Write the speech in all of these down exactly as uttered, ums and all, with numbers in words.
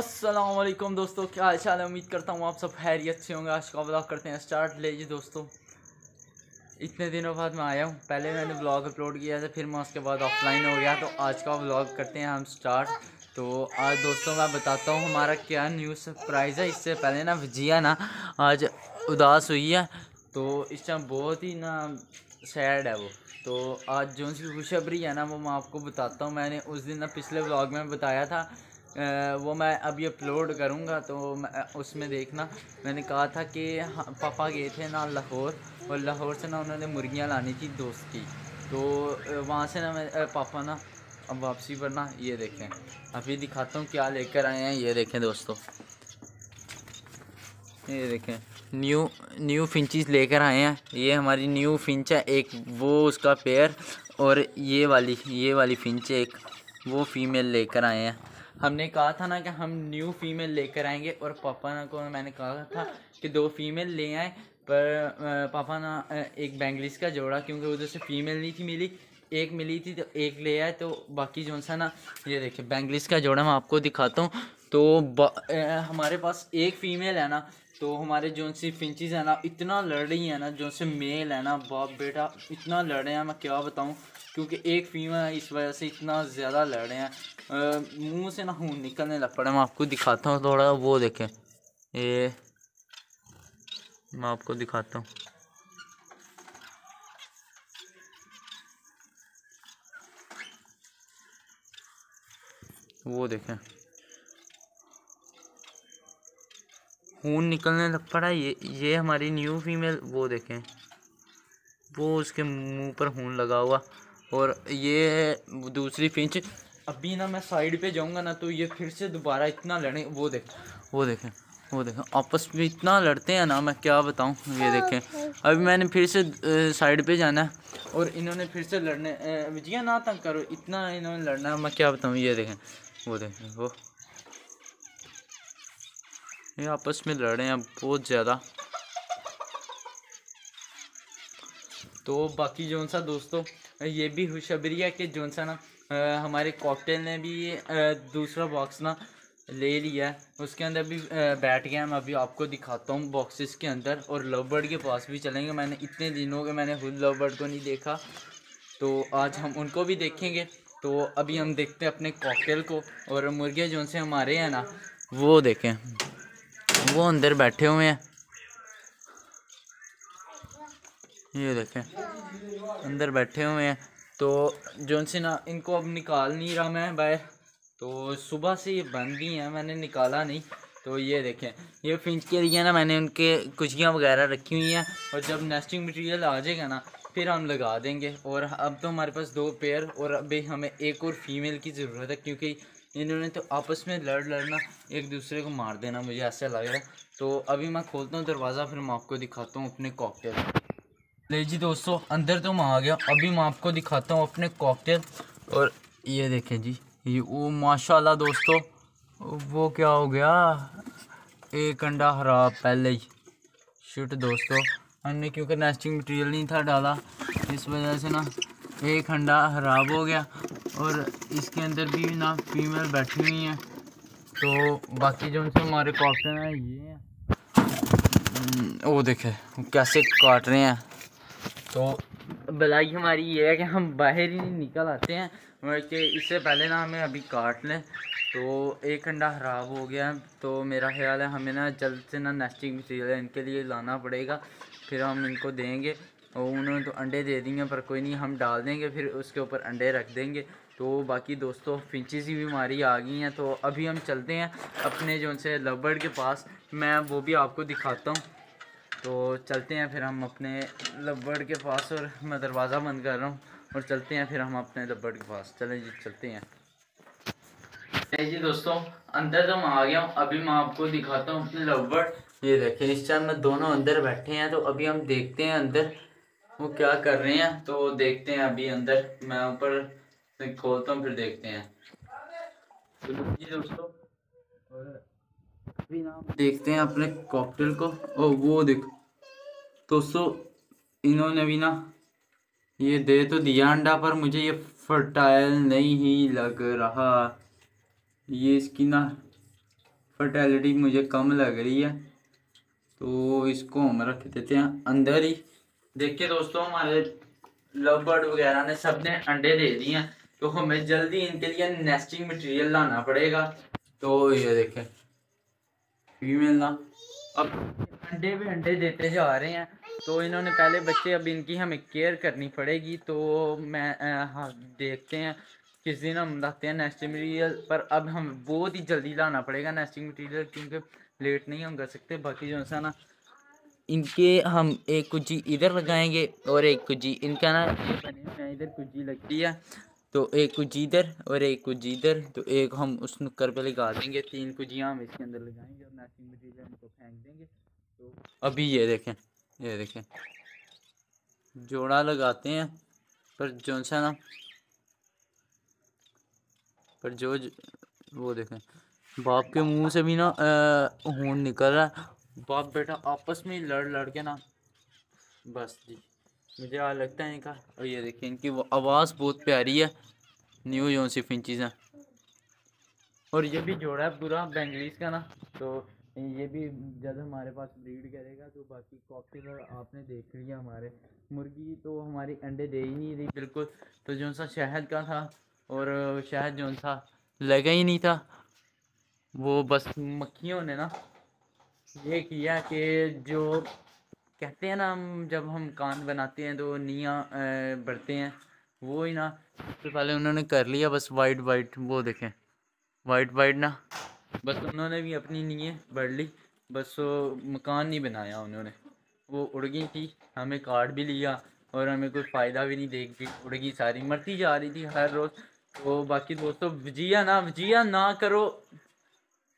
अस्सलाम वालेकुम दोस्तों, क्या हाल चाल है। उम्मीद करता हूँ आप सब खैरियत से होंगे। आज का ब्लॉग करते हैं स्टार्ट। ले जी दोस्तों, इतने दिनों बाद मैं आया हूँ। पहले मैंने ब्लॉग अपलोड किया था, फिर मैं उसके बाद ऑफलाइन हो गया, तो आज का ब्लॉग करते हैं हम स्टार्ट। तो आज दोस्तों मैं बताता हूँ हमारा क्या न्यू सरप्राइज़ है। इससे पहले ना विजया ना आज उदास हुई है, तो इस टाइम बहुत ही ना सैड है वो। तो आज जो उनकी खुशखबरी है ना वो मैं आपको बताता हूँ। मैंने उस दिन ना पिछले ब्लॉग में बताया था, आ, वो मैं अभी अपलोड करूँगा, तो उसमें देखना। मैंने कहा था कि पापा गए थे ना लाहौर, और लाहौर से ना उन्होंने मुर्गियाँ लानी थी दोस्त की। तो वहाँ से ना मैं पापा ना अब वापसी पर ना, ये देखें अभी दिखाता हूँ क्या लेकर आए हैं। ये देखें दोस्तों, ये देखें न्यू न्यू फिंचेस लेकर आए हैं। ये हमारी न्यू फिंच है, एक वो उसका पेयर, और ये वाली ये वाली फिंच एक वो फीमेल लेकर आए हैं। हमने कहा था ना कि हम न्यू फीमेल लेकर आएंगे, और पापा ना को मैंने कहा था कि दो फीमेल ले आए, पर पापा ना एक बैंगलिस का जोड़ा, क्योंकि उधर से फीमेल नहीं थी मिली, एक मिली थी तो एक ले आए, तो बाकी जो सा ना ये देखिए बैंगलिस का जोड़ा मैं आपको दिखाता हूँ। तो आ, हमारे पास एक फ़ीमेल है ना, तो हमारे जो सी फिंचेस है ना इतना लड़ रही है ना, जो से मेल है ना बाप बेटा इतना लड़ रहे हैं, मैं क्या बताऊं, क्योंकि एक फीमेल इस वजह से इतना ज़्यादा लड़ रहे हैं, मुंह से ना खून निकलने लग पड़ा। मैं आपको दिखाता हूँ थोड़ा, वो देखें, ये मैं आपको दिखाता हूँ। वो देखें खून निकलने लग पड़ा। ये ये हमारी न्यू फीमेल, वो देखें वो उसके मुंह पर खून लगा हुआ। और ये दूसरी फिंच, अभी ना मैं साइड पे जाऊंगा ना तो ये फिर से दोबारा इतना लड़े। वो देखें वो देखें वो देखें आपस में इतना लड़ते हैं ना, मैं क्या बताऊं। ये देखें अभी मैंने फिर से साइड पे जाना है, और इन्होंने फिर से लड़ने। विजया ना तंग करो, इतना इन्होंने लड़ना है, मैं क्या बताऊँ। ये देखें वो देखें वो ये आपस में लड़ रहे हैं बहुत ज़्यादा। तो बाकी जो सा दोस्तों ये भी खुशखबरी है कि जो सा ना आ, हमारे कॉकटेल ने भी आ, दूसरा बॉक्स ना ले लिया है, उसके अंदर भी आ, बैठ गया। मैं अभी आपको दिखाता हूँ बॉक्सेस के अंदर, और लव बर्ड के पास भी चलेंगे। मैंने इतने दिनों के मैंने खुद लव बर्ड को नहीं देखा, तो आज हम उनको भी देखेंगे। तो अभी हम देखते हैं अपने कॉकटेल को, और मुर्गे जो से हमारे हैं ना वो देखें वो अंदर बैठे हुए हैं। ये देखें अंदर बैठे हुए हैं। तो जो से ना इनको अब निकाल नहीं रहा मैं बाहर, तो सुबह से ये बंद ही हैं, मैंने निकाला नहीं। तो ये देखें ये फिंच के लिए ना मैंने उनके कुचियाँ वगैरह रखी हुई हैं, और जब नेस्टिंग मटेरियल आ जाएगा ना फिर हम लगा देंगे। और अब तो हमारे पास दो पेयर, और अभी हमें एक और फीमेल की ज़रूरत है, क्योंकि इन्होंने तो आपस में लड़ लड़ना एक दूसरे को मार देना, मुझे ऐसा लग रहा है। तो अभी मैं खोलता हूँ दरवाज़ा, फिर मैं आपको दिखाता हूँ अपने कॉकटेल। ले जी दोस्तों, अंदर तो मैं आ गया, अभी मैं आपको दिखाता हूँ अपने कॉकटेल। और ये देखें जी, ये वो माशाल्लाह दोस्तों वो क्या हो गया, एक अंडा खराब पहले ही। शिट दोस्तों, हमने क्योंकि नेस्टिंग मटेरियल नहीं था डाला, इस वजह से ना एक अंडा खराब हो गया, और इसके अंदर भी ना फीमेल बैठी हुई हैं। तो बाकी जो उनसे हमारे कॉकटेल हैं ये हैं। वो देखें कैसे काट रहे हैं। तो भलाई हमारी ये है कि हम बाहर ही निकल आते हैं, बल्कि इससे पहले ना हमें अभी काट लें। तो एक अंडा खराब हो गया, तो मेरा ख्याल है हमें ना जल्द से ना नेस्टिंग मटीरियल इनके लिए लाना पड़ेगा, फिर हम इनको देंगे। और उन्होंने तो अंडे दे दिए, पर कोई नहीं, हम डाल देंगे फिर उसके ऊपर अंडे रख देंगे। तो बाकी दोस्तों फिंचेस की बीमारी आ गई हैं, तो अभी हम चलते हैं अपने जो से लवबर्ड के पास, मैं वो भी आपको दिखाता हूँ। तो चलते हैं फिर हम अपने लवबर्ड के पास, और मैं दरवाज़ा बंद कर रहा हूँ, और चलते हैं फिर हम अपने लवबर्ड के पास। चलें जी चलते हैं। जी दोस्तों अंदर तो मैं आ गया हूँ, अभी मैं आपको दिखाता हूँ अपने लवबर्ड। ये देखें इस टाइम में दोनों अंदर बैठे हैं, तो अभी हम देखते हैं अंदर वो क्या कर रहे हैं। तो देखते हैं अभी अंदर, मैं ऊपर खोलता हूँ फिर देखते हैं। तो दोस्तों अभी ना देखते हैं अपने कॉकटेल को। और वो देखो दोस्तों, इन्होंने भी ना ये दे तो दिया अंडा, पर मुझे ये फर्टाइल नहीं ही लग रहा। ये इसकी ना फर्टिलिटी मुझे कम लग रही है, तो इसको हम रख देते हैं अंदर ही। देखिए दोस्तों, हमारे लव बर्ड वगैरह ने सब ने अंडे दे दिए हैं, तो हमें जल्दी इनके लिए नेस्टिंग मटेरियल लाना पड़ेगा। तो ये देखें फीमेल ना अब अंडे भी अंडे देते जा रहे हैं, तो इन्होंने पहले बच्चे, अब इनकी हमें केयर करनी पड़ेगी। तो मैं हाँ देखते हैं किस दिन हम लाते हैं नेस्टिंग मटेरियल, पर अब हम बहुत ही जल्दी लाना पड़ेगा नेस्टिंग मटेरियल, क्योंकि लेट नहीं हम कर सकते। बाकी जो सा ना इनके हम एक कुजी इधर लगाएंगे और एक कुजी इनका ना मैं इधर कुजी लगती है, तो एक कुजी इधर और एक कुजी इधर, तो एक हम उस नुक्कर पे लगा देंगे। तीन कुजियाँ हम इसके अंदर लगाएंगे और नेस्टिंग मटेरियल इनको फेंक देंगे। तो अभी ये देखें ये देखें जोड़ा लगाते हैं, पर जो सा ना पर जो, जो वो देखें बाप के मुंह से भी ना हून निकल रहा है। बाप बेटा आपस में लड़ लड़ के ना बस जी मुझे आ लगता है इनका। और ये देखें इनकी आवाज़ बहुत प्यारी है, न्यू जोन सी फिंचीज हैं। और ये भी जोड़ा है पूरा बैंगलीज का ना, तो ये भी जब हमारे पास ब्रीड करेगा। तो बाकी कॉकटेल आपने देख लिया। हमारे मुर्गी तो हमारी अंडे दे ही नहीं रही बिल्कुल, तो जो सा शहद का था और शहद जो सा लगा ही नहीं था, वो बस मक्खियों ने ना ये किया कि जो कहते हैं ना, हम जब हम कान बनाते हैं तो नियाँ बढ़ते हैं, वो ही ना सबसे पहले उन्होंने कर लिया। बस वाइट वाइट वो देखें वाइट वाइट ना, बस उन्होंने भी अपनी नीयें बढ़ ली, बस वो मकान नहीं बनाया उन्होंने, वो उड़ गई थी। हमें काट भी लिया और हमें कोई फ़ायदा भी नहीं, देख गई उड़ गई सारी, मरती जा रही थी हर रोज़। तो बाकी दोस्तों वजिया ना वजिया ना करो,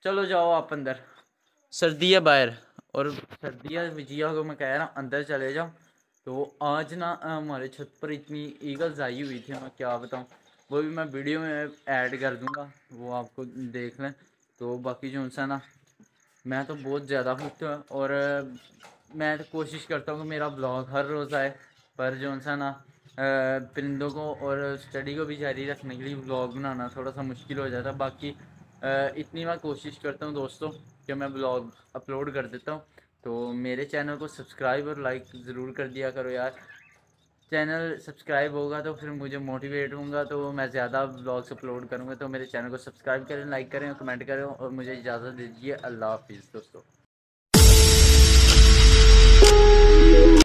चलो जाओ आप अंदर, सर्दिया बाहर और सर्दिया वजिया को मैं कह रहा हूँ अंदर चले जाओ। तो आज ना हमारे छत पर इतनी ईगल्स आई हुई थी, मैं क्या बताऊँ, वो भी मैं वीडियो में ऐड कर दूँगा, वो आपको देख लें। तो बाकी जो उनसे ना मैं तो बहुत ज़्यादा खुश हूँ, और मैं तो कोशिश करता हूँ कि मेरा ब्लॉग हर रोज़ आए, पर जो उनसे ना परिंदों को और स्टडी को भी जारी रखने के लिए ब्लॉग बनाना थोड़ा सा मुश्किल हो जाता है। बाकी इतनी मैं कोशिश करता हूँ दोस्तों कि मैं ब्लॉग अपलोड कर देता हूँ। तो मेरे चैनल को सब्सक्राइब और लाइक ज़रूर कर दिया करो यार, चैनल सब्सक्राइब होगा तो फिर मुझे मोटिवेट होगा, तो मैं ज़्यादा ब्लॉग्स अपलोड करूँगा। तो मेरे चैनल को सब्सक्राइब करें, लाइक करें, कमेंट करें और मुझे इजाज़त दीजिए। अल्लाह हाफिज़ दोस्तों।